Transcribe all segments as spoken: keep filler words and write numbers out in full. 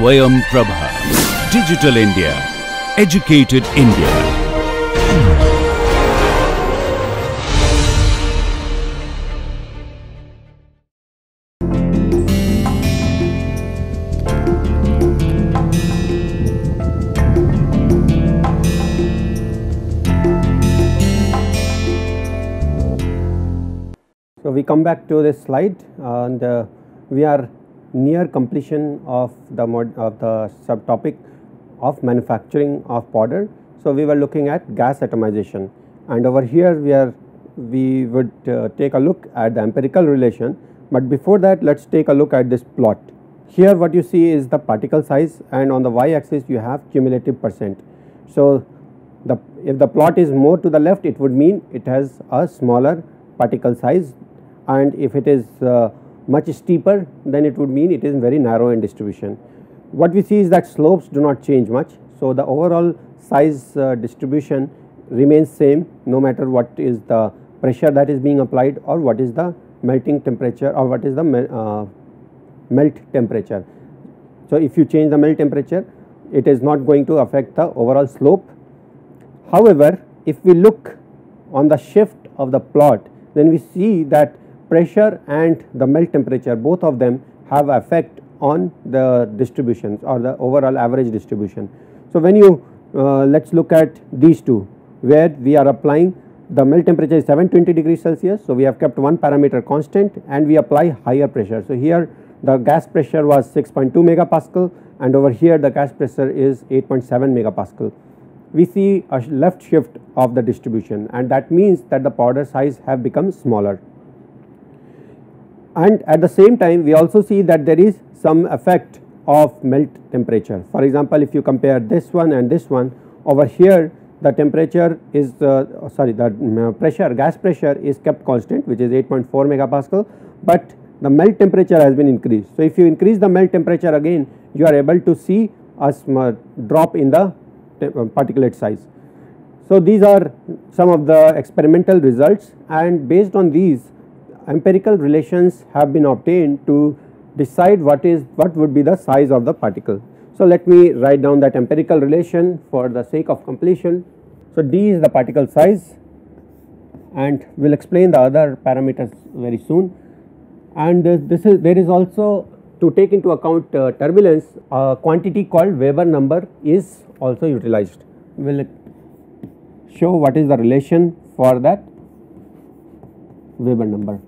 Swayam Prabha. Digital India. Educated India. So we come back to this slide, uh, and uh, we are near completion of the mod of the subtopic of manufacturing of powder. So we were looking at gas atomization, and over here we are we would uh, take a look at the empirical relation. But before that, let's take a look at this plot. Here, what you see is the particle size, and on the y-axis you have cumulative percent. So the if the plot is more to the left, it would mean it has a smaller particle size. And if it is uh, much steeper, then it would mean it is very narrow in distribution. What we see is that slopes do not change much. So the overall size uh, distribution remains same, no matter what is the pressure that is being applied or what is the melting temperature or what is the mel uh, melt temperature. So if you change the melt temperature, it is not going to affect the overall slope. However, if we look on the shift of the plot, then we see that pressure and the melt temperature, both of them have effect on the distributions or the overall average distribution. So when you uh, let us look at these two, where we are applying the melt temperature is seven hundred twenty degrees Celsius. So we have kept one parameter constant and we apply higher pressure. So here the gas pressure was six point two megapascal, and over here the gas pressure is eight point seven megapascal. We see a left shift of the distribution, and that means that the powder size have become smaller. And at the same time, we also see that there is some effect of melt temperature. For example, if you compare this one and this one, over here the temperature is uh, sorry the pressure gas pressure is kept constant, which is eight point four megapascal, but the melt temperature has been increased. So if you increase the melt temperature again, you are able to see a small drop in the particulate size. So these are some of the experimental results, and based on these, empirical relations have been obtained to decide what is what would be the size of the particle. So let me write down that empirical relation for the sake of completion. So d is the particle size, and we will explain the other parameters very soon. And this is there is also, to take into account uh, turbulence, a uh, quantity called Weber number is also utilized. We will show what is the relation for that Weber number.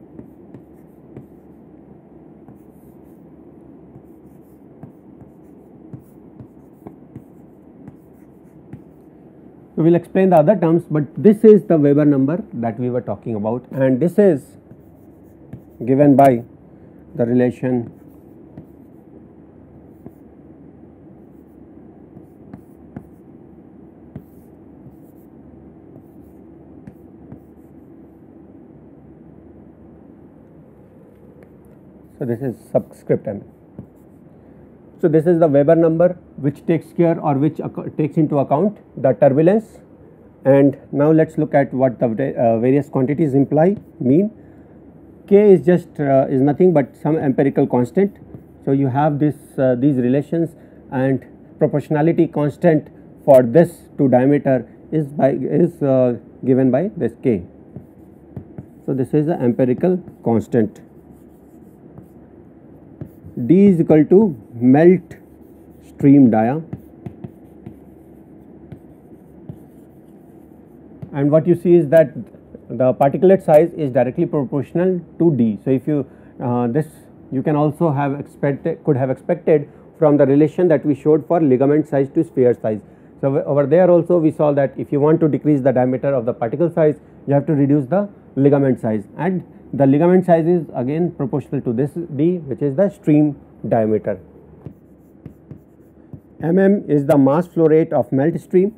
We will explain the other terms, but this is the Weber number that we were talking about, and this is given by the relation . So this is subscript m. So this is the Weber number, which takes care or which takes into account the turbulence. And now let us look at what the uh, various quantities imply mean. K is just uh, is nothing but some empirical constant. So you have this uh, these relations, and proportionality constant for this to diameter is by is uh, given by this K. So this is the empirical constant. D is equal to melt stream dia, and what you see is that the particulate size is directly proportional to D. So if you uh, this you can also have expected could have expected from the relation that we showed for ligament size to sphere size. So over there also we saw that if you want to decrease the diameter of the particle size, you have to reduce the ligament size, and the ligament size is again proportional to this d, which is the stream diameter. Mm is the mass flow rate of melt stream,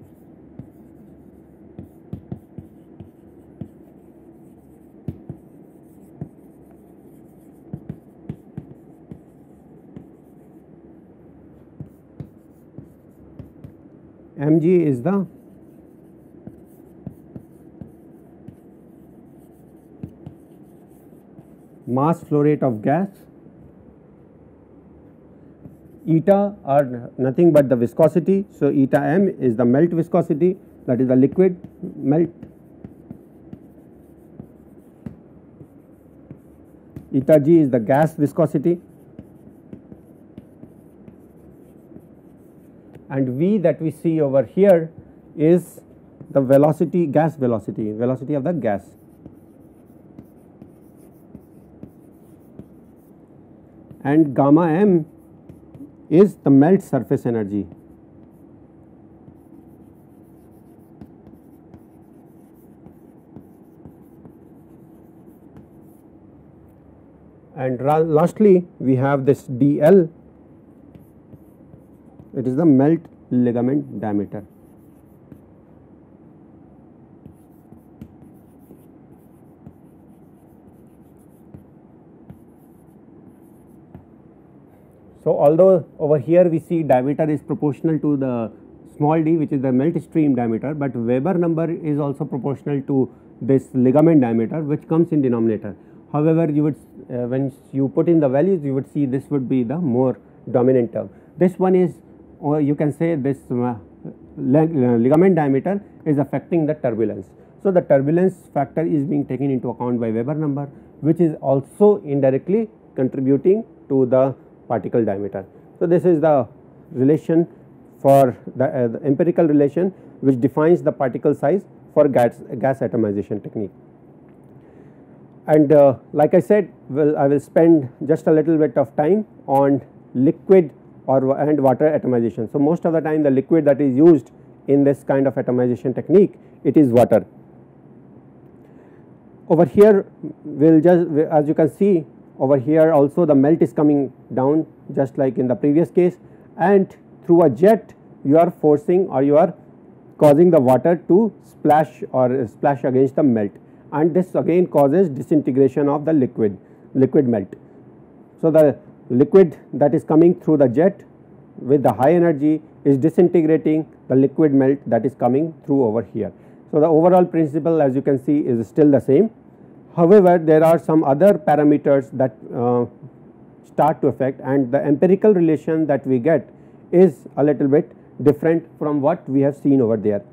mg is the mass flow rate of gas, eta are nothing but the viscosity. So, eta m is the melt viscosity, that is the liquid melt. Eta g is the gas viscosity, and V that we see over here is the velocity, gas velocity, velocity of the gas. And gamma m is the melt surface energy. And lastly, we have this D L, it is the melt ligament diameter. So, although over here we see diameter is proportional to the small d, which is the melt stream diameter, but Weber number is also proportional to this ligament diameter, which comes in denominator. However, you would uh, when you put in the values, you would see this would be the more dominant term. This one is, or you can say this uh, lig uh, ligament diameter is affecting the turbulence. So, the turbulence factor is being taken into account by Weber number, which is also indirectly contributing to the particle diameter. So, this is the relation for the, uh, the empirical relation which defines the particle size for gas, gas atomization technique. And uh, like I said, well, I will spend just a little bit of time on liquid or and water atomization. So, most of the time the liquid that is used in this kind of atomization technique, it is water. Over here we will just, as you can see, over here also the melt is coming down just like in the previous case, and through a jet you are forcing or you are causing the water to splash or splash against the melt, and this again causes disintegration of the liquid, liquid melt. So, the liquid that is coming through the jet with the high energy is disintegrating the liquid melt that is coming through over here. So, the overall principle, as you can see, is still the same. However, there are some other parameters that uh, start to affect, and the empirical relation that we get is a little bit different from what we have seen over there.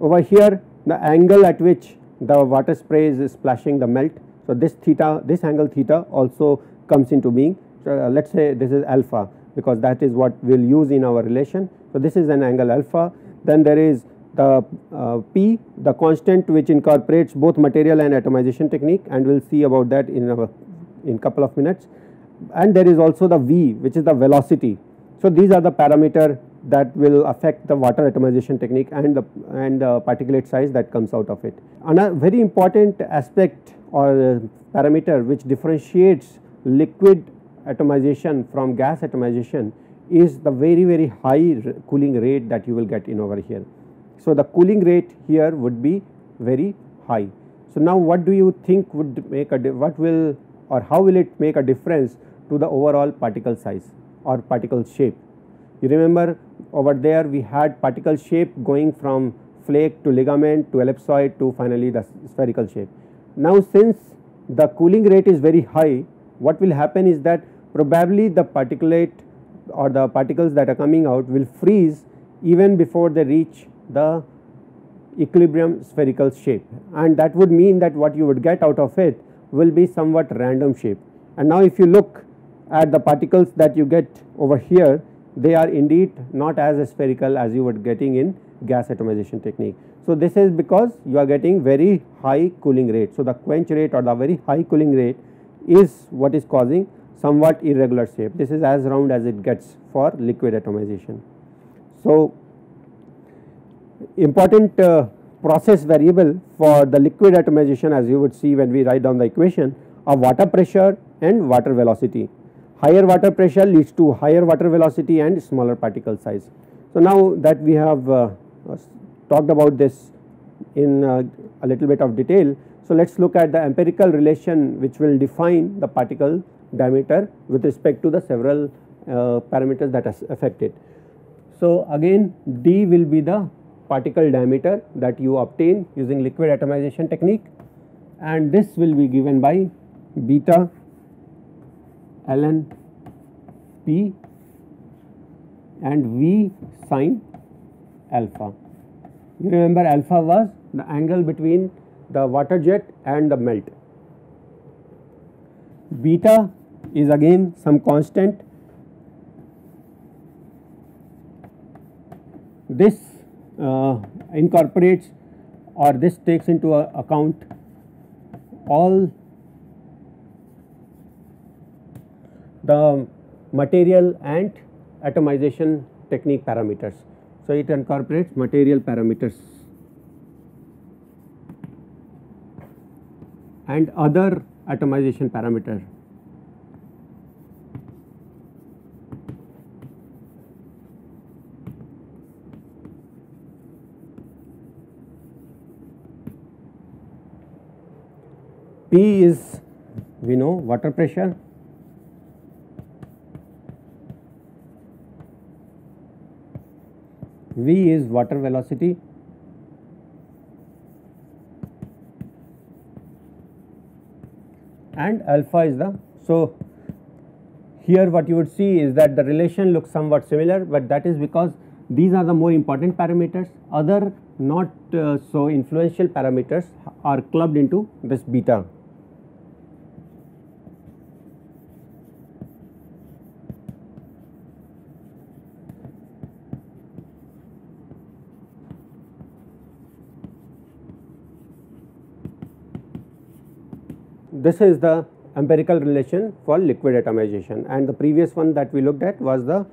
Over here, the angle at which the water spray is splashing the melt. So, this theta, this angle theta also comes into being. So, uh, let us say this is alpha, because that is what we will use in our relation. So, this is an angle alpha. Then there is the uh, P, the constant which incorporates both material and atomization technique, and we will see about that in a in couple of minutes. And there is also the V, which is the velocity. So, these are the parameter that will affect the water atomization technique and the and the particulate size that comes out of it. Another very important aspect or parameter which differentiates liquid atomization from gas atomization is the very very high cooling rate that you will get in over here. So, the cooling rate here would be very high. So, now what do you think would make a, what will or how will it make a difference to the overall particle size or particle shape? You remember over there we had particle shape going from flake to ligament to ellipsoid to finally the spherical shape. Now, since the cooling rate is very high, what will happen is that probably the particulate or the particles that are coming out will freeze even before they reach the equilibrium spherical shape, and that would mean that what you would get out of it will be somewhat random shape. And now, if you look at the particles that you get over here, they are indeed not as spherical as you were getting in gas atomization technique. So, this is because you are getting very high cooling rate. So, the quench rate or the very high cooling rate is what is causing somewhat irregular shape. This is as round as it gets for liquid atomization. So, important uh, process variable for the liquid atomization, as you would see when we write down the equation, are water pressure and water velocity. Higher water pressure leads to higher water velocity and smaller particle size. So, now that we have uh, talked about this in uh, a little bit of detail, so let us look at the empirical relation which will define the particle diameter with respect to the several uh, parameters that are affected. So, again D will be the particle diameter that you obtain using liquid atomization technique, and this will be given by beta ln P and V sine alpha. You remember alpha was the angle between the water jet and the melt. Beta is again some constant. This uh, incorporates or this takes into account all the material and atomization technique parameters. So, it incorporates material parameters and other atomization parameter. P is, we know, water pressure. V is water velocity, and alpha is the. So, here what you would see is that the relation looks somewhat similar, but that is because these are the more important parameters. Other not uh, so influential parameters are clubbed into this beta. This is the empirical relation for liquid atomization, and the previous one that we looked at was the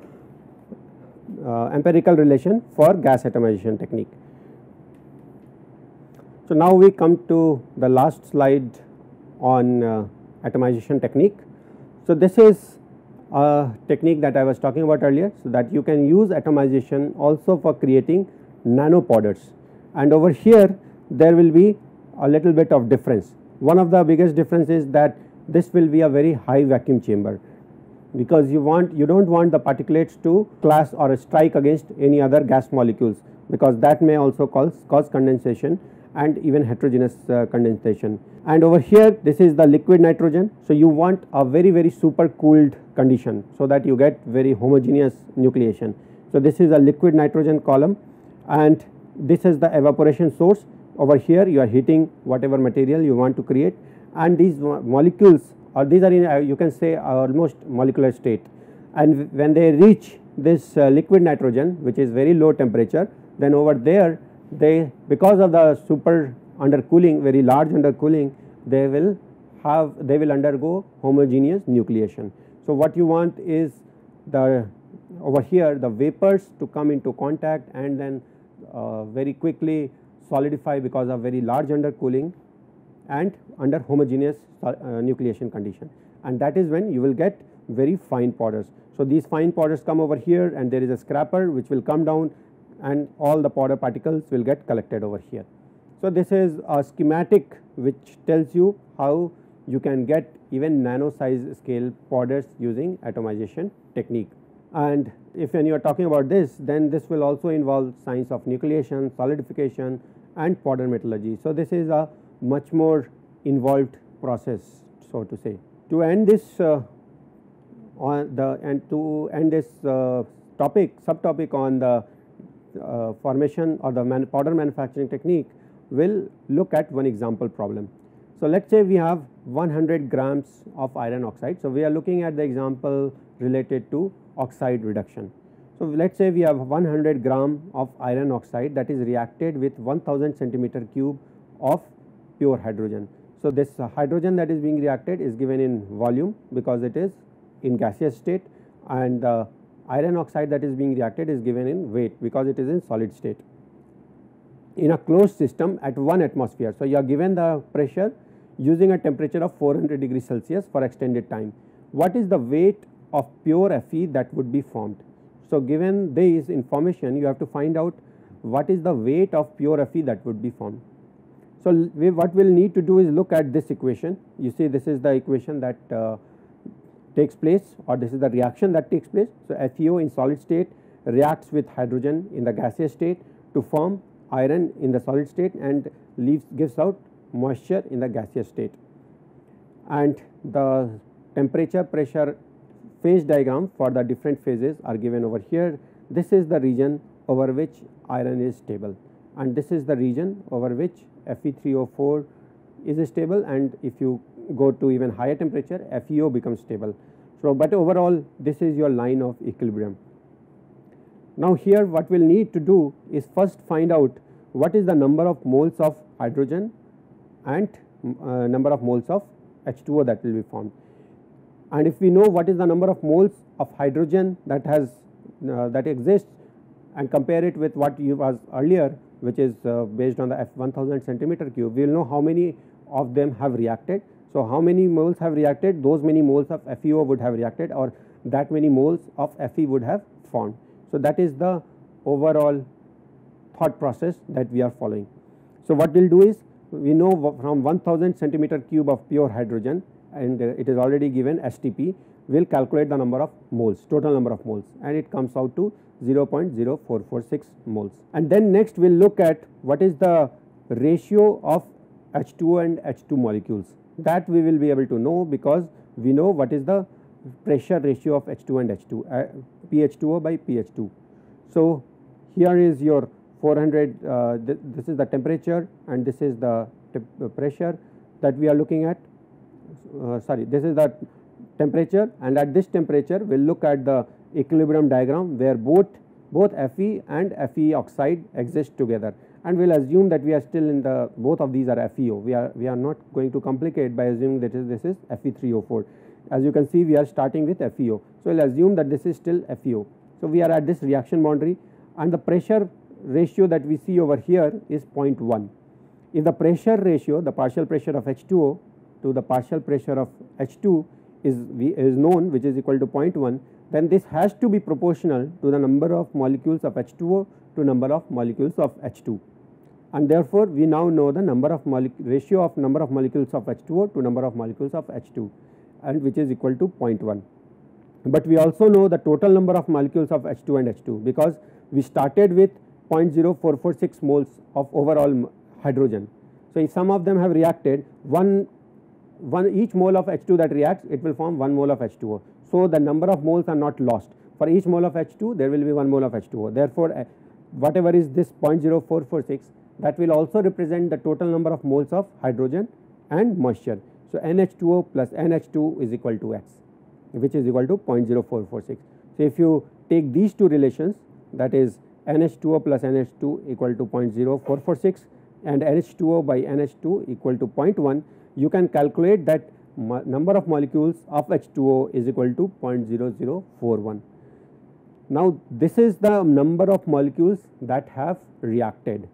uh, empirical relation for gas atomization technique. So, now we come to the last slide on uh, atomization technique. So, this is a technique that I was talking about earlier, so that you can use atomization also for creating nanopowders, and over here there will be a little bit of difference. One of the biggest differences is that this will be a very high vacuum chamber, because you want you do not want the particulates to clash or strike against any other gas molecules, because that may also cause, cause condensation and even heterogeneous uh, condensation. And over here this is the liquid nitrogen. So, you want a very very super cooled condition, so that you get very homogeneous nucleation. So, this is a liquid nitrogen column, and this is the evaporation source. Over here you are heating whatever material you want to create, and these molecules or these are in uh, you can say almost molecular state, and when they reach this uh, liquid nitrogen, which is very low temperature, then over there they, because of the super undercooling, very large undercooling, they will have they will undergo homogeneous nucleation. So, what you want is the over here the vapors to come into contact and then uh, very quickly solidify because of very large undercooling and under homogeneous uh, nucleation condition, and that is when you will get very fine powders. So, these fine powders come over here, and there is a scraper which will come down, and all the powder particles will get collected over here. So, this is a schematic which tells you how you can get even nano size scale powders using atomization technique. And if when you are talking about this, then this will also involve science of nucleation, solidification and powder metallurgy. So, this is a much more involved process, so to say. To end this uh, on the and to end this uh, topic subtopic on the uh, formation or the man powder manufacturing technique, we will look at one example problem. So, let us say we have one hundred grams of iron oxide. So, we are looking at the example related to oxide reduction. So, let us say we have one hundred gram of iron oxide that is reacted with one thousand centimeter cube of pure hydrogen. So, this hydrogen that is being reacted is given in volume because it is in gaseous state, and the iron oxide that is being reacted is given in weight because it is in solid state in a closed system at one atmosphere. So, you are given the pressure using a temperature of four hundred degrees Celsius for extended time. What is the weight of pure Fe that would be formed? So, given this information, you have to find out what is the weight of pure Fe that would be formed. So, we what we will need to do is look at this equation. You see, this is the equation that uh, takes place, or this is the reaction that takes place. So, FeO in solid state reacts with hydrogen in the gaseous state to form iron in the solid state and leaves gives out moisture in the gaseous state. And the temperature, pressure, phase diagram for the different phases are given over here. This is the region over which iron is stable, and this is the region over which F E three O four is stable, and if you go to even higher temperature F E O becomes stable. So, but overall this is your line of equilibrium. Now, here what we will need to do is first find out what is the number of moles of hydrogen and uh, number of moles of H two O that will be formed. And if we know what is the number of moles of hydrogen that has uh, that exists and compare it with what you was earlier, which is uh, based on the F one thousand centimeter cube, we will know how many of them have reacted. So, how many moles have reacted, those many moles of F E O would have reacted, or that many moles of F E would have formed. So, that is the overall thought process that we are following. So, what we will do is, we know from one thousand centimeter cube of pure hydrogen, and it is already given S T P, we will calculate the number of moles, total number of moles, and it comes out to zero point zero four four six moles. And then next we will look at what is the ratio of H two O and H two molecules, that we will be able to know because we know what is the pressure ratio of H two and H two, uh, P H two O by P H two. So, here is your four hundred, uh, th this is the temperature and this is the uh, pressure that we are looking at. Uh, sorry, this is the temperature, and at this temperature we will look at the equilibrium diagram where both both Fe and Fe oxide exist together, and we will assume that we are still in the, both of these are F E O. We are we are not going to complicate by assuming that is, this is F E three O four. As you can see, we are starting with F E O. So, we will assume that this is still F E O. So, we are at this reaction boundary, and the pressure ratio that we see over here is zero point one. If the pressure ratio, the partial pressure of H two O to the partial pressure of H two is, is known, which is equal to zero point one, then this has to be proportional to the number of molecules of H two O to number of molecules of H two. And therefore, we now know the number of ratio of number of molecules of H two O to number of molecules of H two, and which is equal to zero point one. But we also know the total number of molecules of H two and H two, because we started with zero point zero four four six moles of overall hydrogen. So, if some of them have reacted, one, one each mole of H two that reacts, it will form one mole of H two O. So, the number of moles are not lost. For each mole of H two, there will be one mole of H two O. Therefore, whatever is this zero point zero four four six, that will also represent the total number of moles of hydrogen and moisture. So, N H two O plus N H two is equal to X, which is equal to zero point zero four four six. So, if you take these two relations, that is N H two O plus N H two equal to zero point zero four four six and N H two O by N H two equal to zero point one, you can calculate that number of molecules of H two O is equal to zero point zero zero four one. Now, this is the number of molecules that have reacted.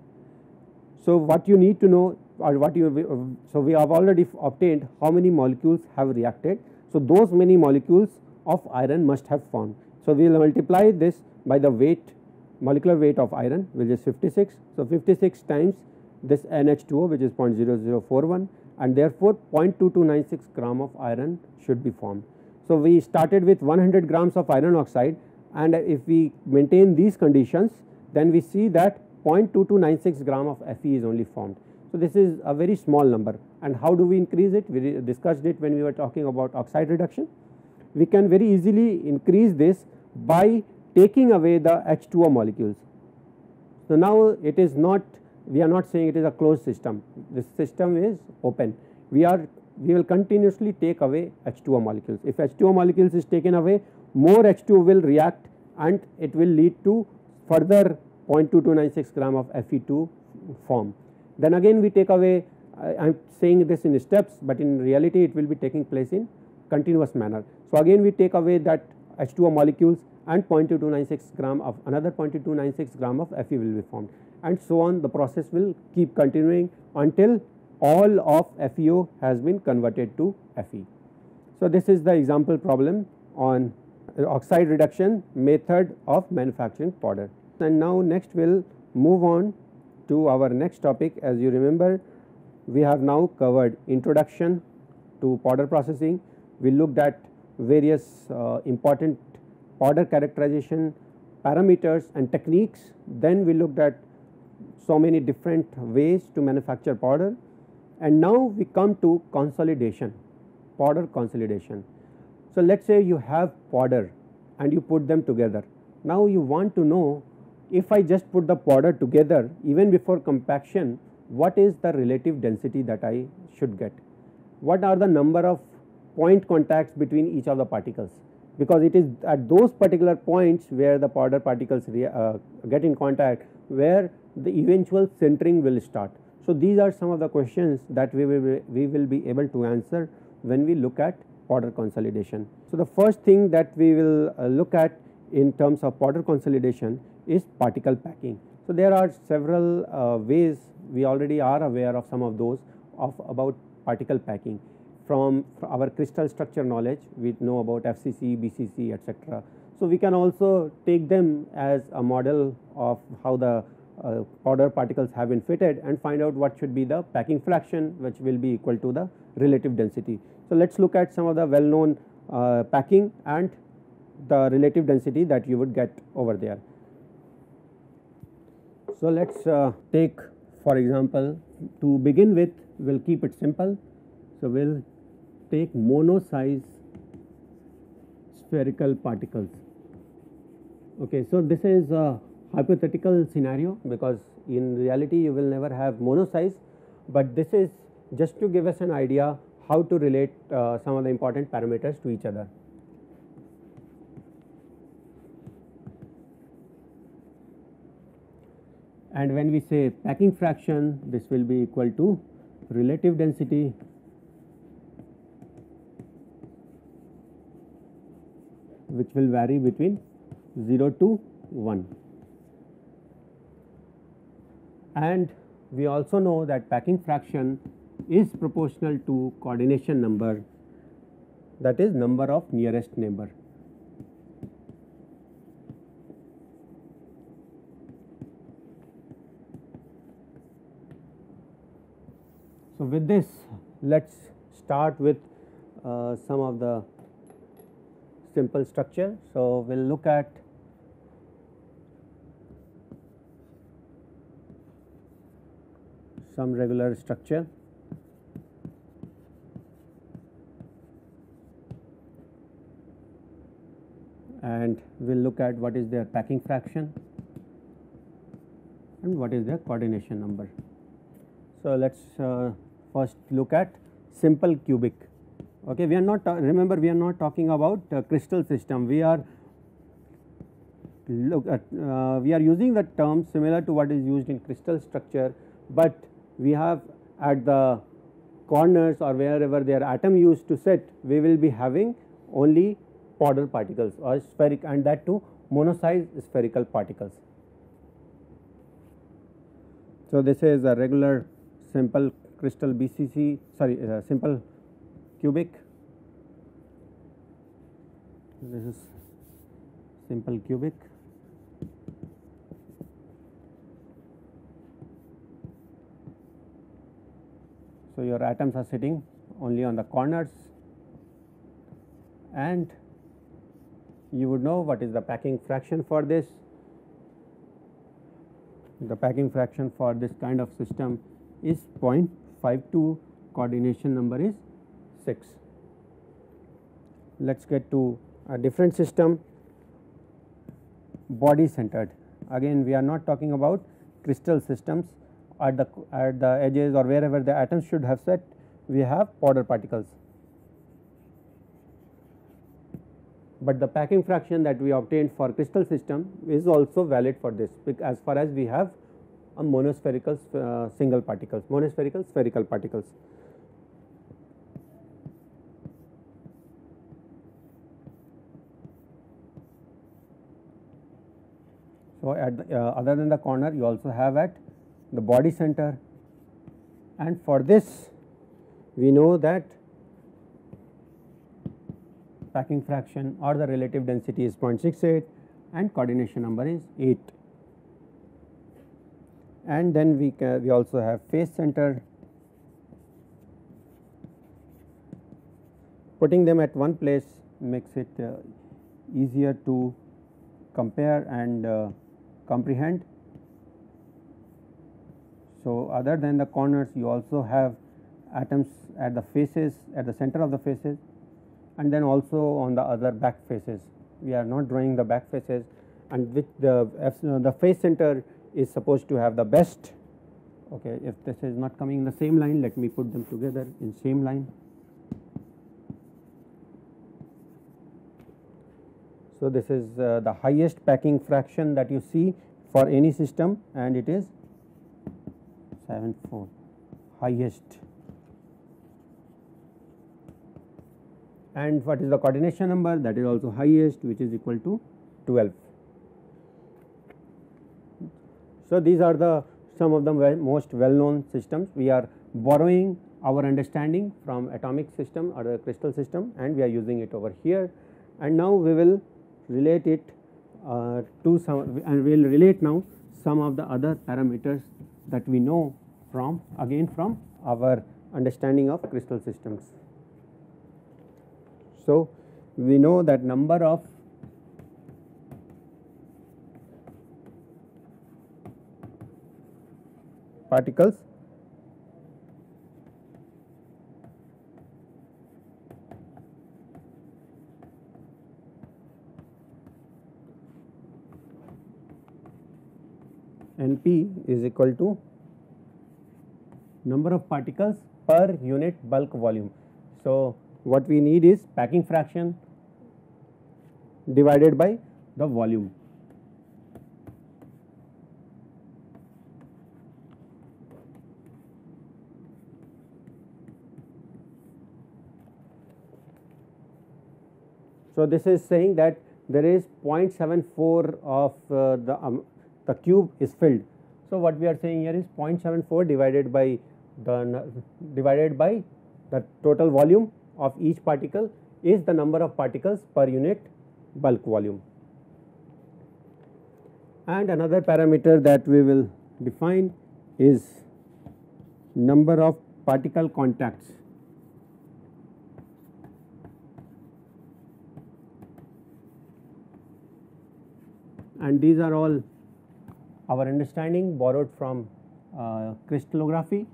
So, what you need to know, or what you, so we have already obtained how many molecules have reacted. So, those many molecules of iron must have formed. So, we will multiply this by the weight, molecular weight of iron, which is fifty-six. So, fifty-six times this N H two O, which is zero point zero zero four one, and therefore zero point two two nine six gram of iron should be formed. So, we started with one hundred grams of iron oxide, and if we maintain these conditions, then we see that zero point two two nine six gram of Fe is only formed. So, this is a very small number, and how do we increase it? We discussed it when we were talking about oxide reduction. We can very easily increase this by taking away the H two O molecules. So, now it is not, we are not saying it is a closed system, this system is open. We are, we will continuously take away H two O molecules. If H two O molecules is taken away, more H two O will react, and it will lead to further zero point two two nine six gram of F E two form. Then again we take away, I am saying this in steps, but in reality it will be taking place in continuous manner. So, again we take away that H two O molecules, and zero point two two nine six gram of another zero point two two nine six gram of Fe will be formed, and so on. The process will keep continuing until all of F E O has been converted to Fe. So, this is the example problem on oxide reduction method of manufacturing powder. And now next we will move on to our next topic. As you remember, we have now covered introduction to powder processing. We looked at various uh, important powder characterization parameters and techniques. Then we looked at so many different ways to manufacture powder, and now we come to consolidation, powder consolidation. So, let us say you have powder and you put them together. Now, you want to know if I just put the powder together even before compaction, what is the relative density that I should get? What are the number of point contacts between each of the particles? Because it is at those particular points where the powder particles uh, get in contact where the eventual centering will start. So, these are some of the questions that we will be, we will be able to answer when we look at powder consolidation. So, the first thing that we will uh, look at in terms of powder consolidation is particle packing. So, there are several uh, ways, we already are aware of some of those of about particle packing. From our crystal structure knowledge, we know about F C C, B C C, et cetera. So, we can also take them as a model of how the uh, powder particles have been fitted and find out what should be the packing fraction, which will be equal to the relative density. So, let us look at some of the well known uh, packing and the relative density that you would get over there. So, let us uh, take for example, to begin with we will keep it simple. So, we will take mono size spherical particles. Okay, so, this is a hypothetical scenario because in reality you will never have mono size, but this is just to give us an idea how to relate uh, some of the important parameters to each other. And when we say packing fraction, this will be equal to relative density which will vary between zero to one. And we also know that packing fraction is proportional to coordination number, that is number of nearest neighbor. So, with this let us start with uh, some of the simple structure. So, we will look at some regular structure. And we will look at what is their packing fraction and what is their coordination number. So, let us uh, first look at simple cubic. Okay, we are not, remember we are not talking about uh, crystal system, we are look at, uh, we are using the term similar to what is used in crystal structure, but we have at the corners or wherever their atom used to sit, we will be having only powder particles or spheric, and that too mono-sized spherical particles. So, this is a regular simple crystal B C C, sorry uh, simple cubic, this is simple cubic. So, your atoms are sitting only on the corners and you would know what is the packing fraction for this. The packing fraction for this kind of system is zero point five two, coordination number is six. Let us get to a different system, body centered. Again, we are not talking about crystal systems, at the at the edges or wherever the atoms should have set, we have powder particles. But the packing fraction that we obtained for crystal system is also valid for this, as far as we have a monospherical uh, single particles, monospherical spherical particles. So, at the, uh, other than the corner you also have at the body center, and for this we know that packing fraction or the relative density is zero point six eight and coordination number is eight. And then we, can, we also have face center. Putting them at one place makes it uh, easier to compare and uh, comprehend. So, other than the corners you also have atoms at the faces, at the center of the faces, and then also on the other back faces. We are not drawing the back faces and which the the phase center is supposed to have the best. Okay, if this is not coming in the same line, let me put them together in same line. So this is uh, the highest packing fraction that you see for any system, and it is seven four, highest. And what is the coordination number? That is also highest, which is equal to twelve. So these are the some of the most well known systems. We are borrowing our understanding from atomic system or the crystal system, and we are using it over here. And now we will relate it uh, to some, and we will relate now some of the other parameters that we know from, again from our understanding of crystal systems. So we know that number of particles N P is equal to number of particles per unit bulk volume. So what we need is packing fraction divided by the volume. So this is saying that there is zero point seven four of uh, the um, the cube is filled. So what we are saying here is zero point seven four divided by the divided by the total volume of each particle is the number of particles per unit bulk volume. And another parameter that we will define is number of particle contacts. And these are all our understanding borrowed from uh, crystallography.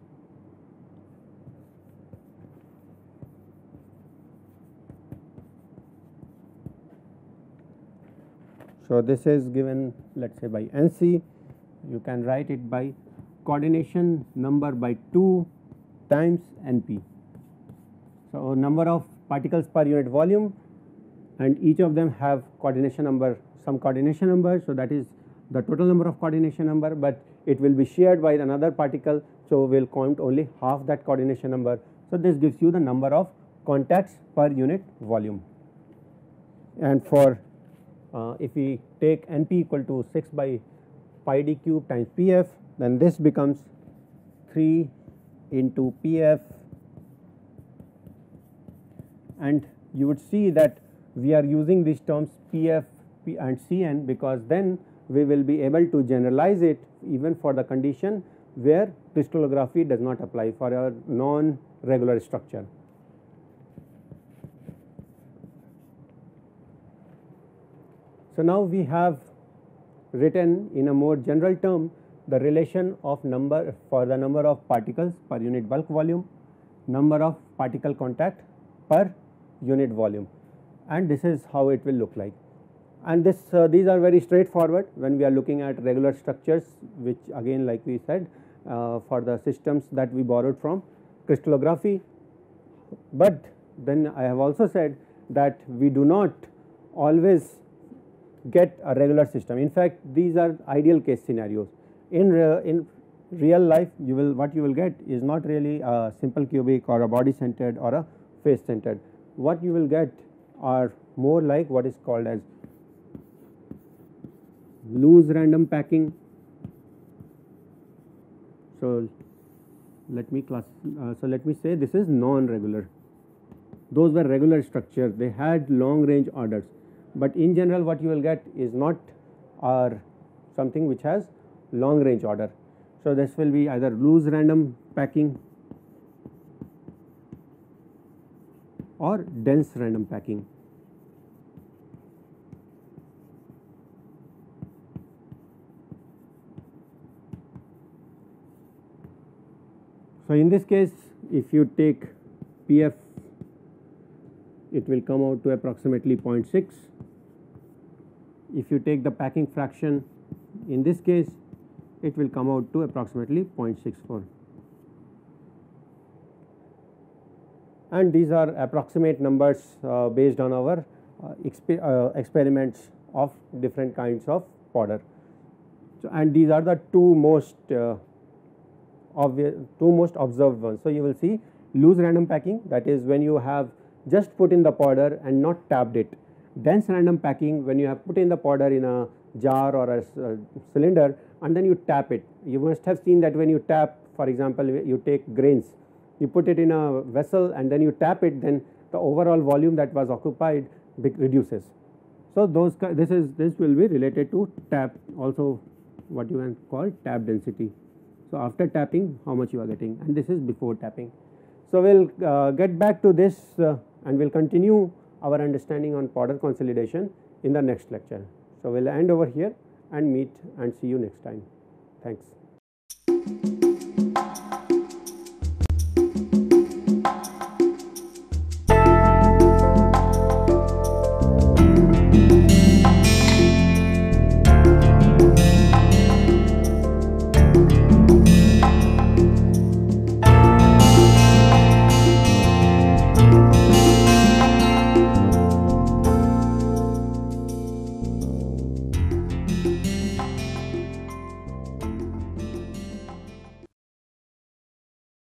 So this is given, let us say, by N C. You can write it by coordination number by two times N P. So number of particles per unit volume, and each of them have coordination number, some coordination number. So that is the total number of coordination number, but it will be shared by another particle. So we will count only half that coordination number. So this gives you the number of contacts per unit volume. And for uh, if we take N P equal to six by pi d cube times P F, then this becomes three into P F. And you would see that we are using these terms P F P and C N, because then we will be able to generalize it even for the condition where crystallography does not apply for a non regular structure. So now we have written in a more general term the relation of number for the number of particles per unit bulk volume, number of particle contact per unit volume, and this is how it will look like. And this uh, these are very straightforward when we are looking at regular structures, which again, like we said, uh, for the systems that we borrowed from crystallography. But then I have also said that we do not always get a regular system. In fact, these are ideal case scenarios. In re in real life, you will what you will get is not really a simple cubic or a body centered or a face centered. What you will get are more like what is called as loose random packing. So let me class uh, so let me say this is non regular. Those were regular structures, they had long range orders, but in general what you will get is not or something which has long range order. So this will be either loose random packing or dense random packing. So in this case, if you take P F, it will come out to approximately zero point six. if you take the packing fraction in this case, it will come out to approximately zero point six four. And these are approximate numbers uh, based on our uh, exper uh, experiments of different kinds of powder. So, and these are the two most uh, obvious, two most observed ones. So, you will see loose random packing, that is when you have just put in the powder and not tapped it, dense random packing when you have put in the powder in a jar or a uh, cylinder and then you tap it. You must have seen that when you tap, for example, you take grains, you put it in a vessel and then you tap it, then the overall volume that was occupied reduces. So, those this is this will be related to tap, also what you can call tap density. So, after tapping how much you are getting, and this is before tapping. So, we will uh, get back to this uh, and we will continue our understanding on powder consolidation in the next lecture. So, we will end over here and meet and see you next time. Thanks.